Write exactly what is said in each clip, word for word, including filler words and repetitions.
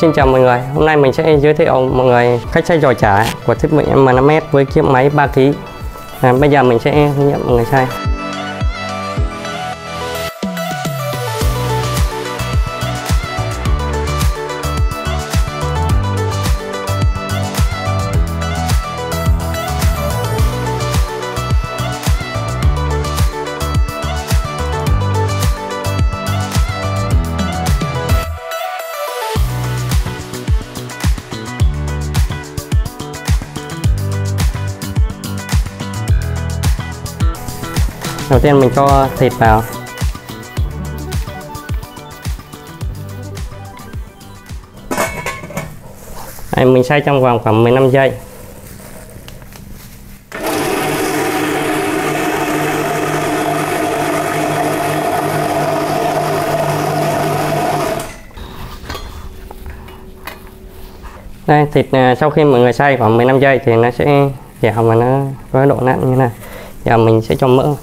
Xin chào mọi người, hôm nay mình sẽ giới thiệu mọi người cách xây giò chả của thiết bị M năm s với chiếc máy ba ki lô gam. à, Bây giờ mình sẽ hướng dẫn mọi người xây. Đầu tiên mình cho thịt vào. Đây, mình xay trong vòng khoảng mười lăm giây. Đây, thịt sau khi mọi người xay khoảng mười lăm giây thì nó sẽ dẻo và nó có độ nát như thế này. Giờ mình sẽ cho mỡ.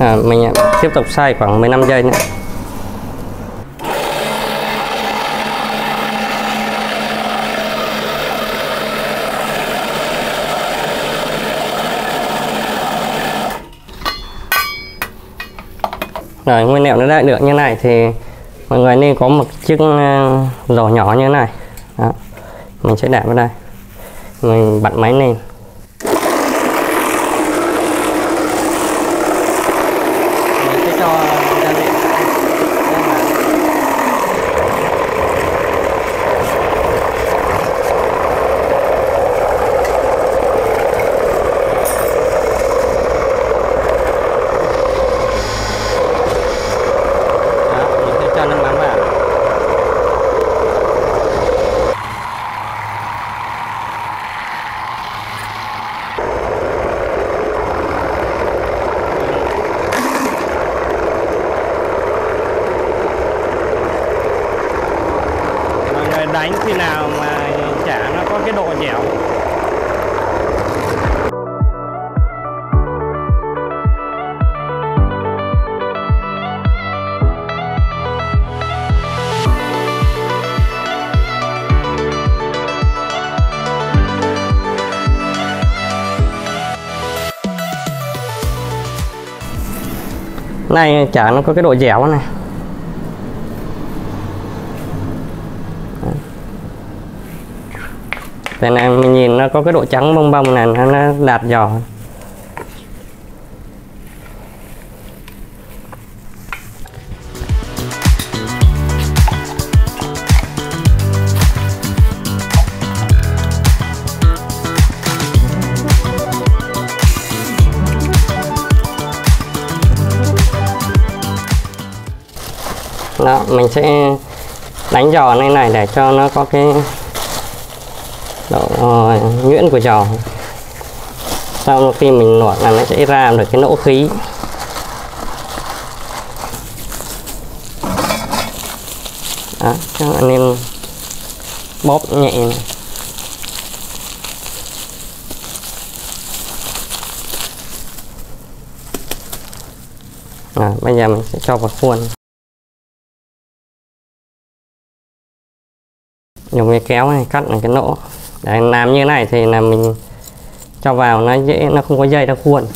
À, mình tiếp tục xay khoảng mười lăm giây nữa. Rồi nguyên liệu nó đã được như này thì mọi người nên có một chiếc rổ nhỏ như thế này. Đó. Mình sẽ đặt vào đây. Mình bật máy lên. Đánh khi nào mà chả nó có cái độ dẻo. Này chả nó có cái độ dẻo này. Tại này mình nhìn nó có cái độ trắng bông bông này, nó đạt giò. Đó, mình sẽ đánh giò lên này để cho nó có cái độ nhuyễn của giò. Sau khi mình luộc là nó sẽ ra được cái nỗ khí. Đó, các bạn nên bóp nhẹ này. Đó, bây giờ mình sẽ cho vào khuôn dùng cái kéo này, cắt là cái nỗ. Đấy, làm như thế này thì là mình cho vào nó dễ, nó không có dây, nó khuôn.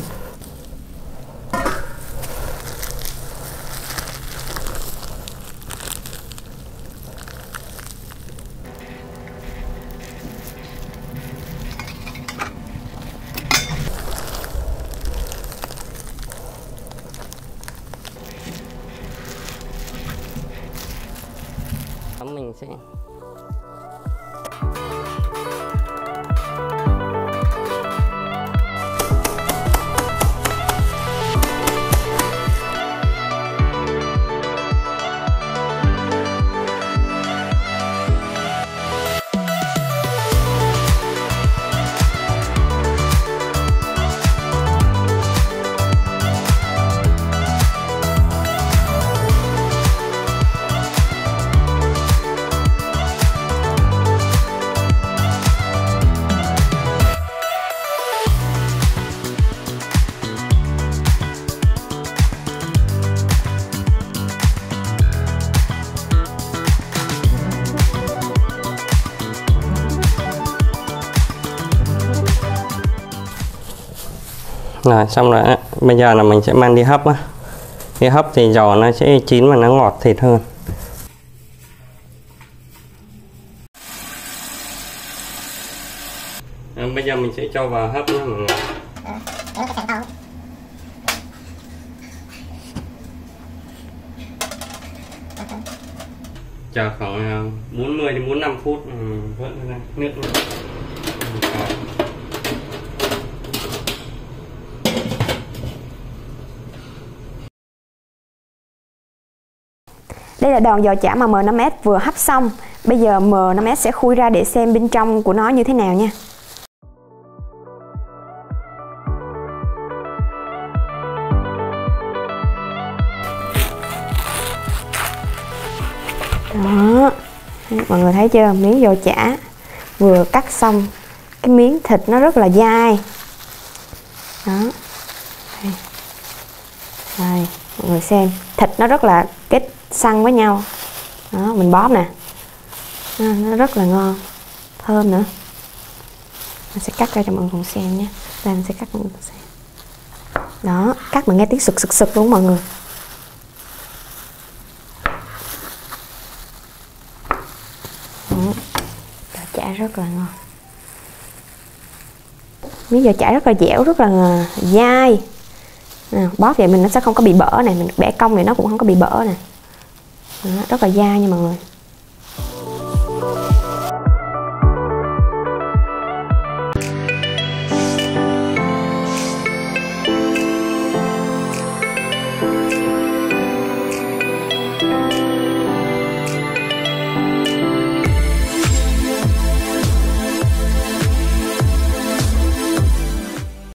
Mình sẽ Rồi xong rồi, bây giờ là mình sẽ mang đi hấp á. Đi hấp thì giò nó sẽ chín và nó ngọt thịt hơn. Rồi, bây giờ mình sẽ cho vào hấp nha mọi người. Chờ khoảng bốn mươi đến bốn mươi lăm phút mình vớt ra nước nữa. Đây là đòn giò chả mà M năm S vừa hấp xong. Bây giờ M năm S sẽ khui ra để xem bên trong của nó như thế nào nha. Đó, mọi người thấy chưa, miếng giò chả vừa cắt xong, cái miếng thịt nó rất là dai. Đó, đây, mọi người xem, thịt nó rất là kết săn với nhau. Đó, mình bóp nè, nó rất là ngon, thơm nữa. Mình sẽ cắt ra cho mọi người cùng xem nha. Đây mình sẽ cắt mọi người cùng xem. Đó, cắt mình nghe tiếng sực sực sực luôn mọi người. Chả rất là ngon, miếng giò chả rất là dẻo, rất là dai. Nào, bóp vậy mình nó sẽ không có bị bở này, mình bẻ cong thì nó cũng không có bị bở nè, rất là dai nha mọi người.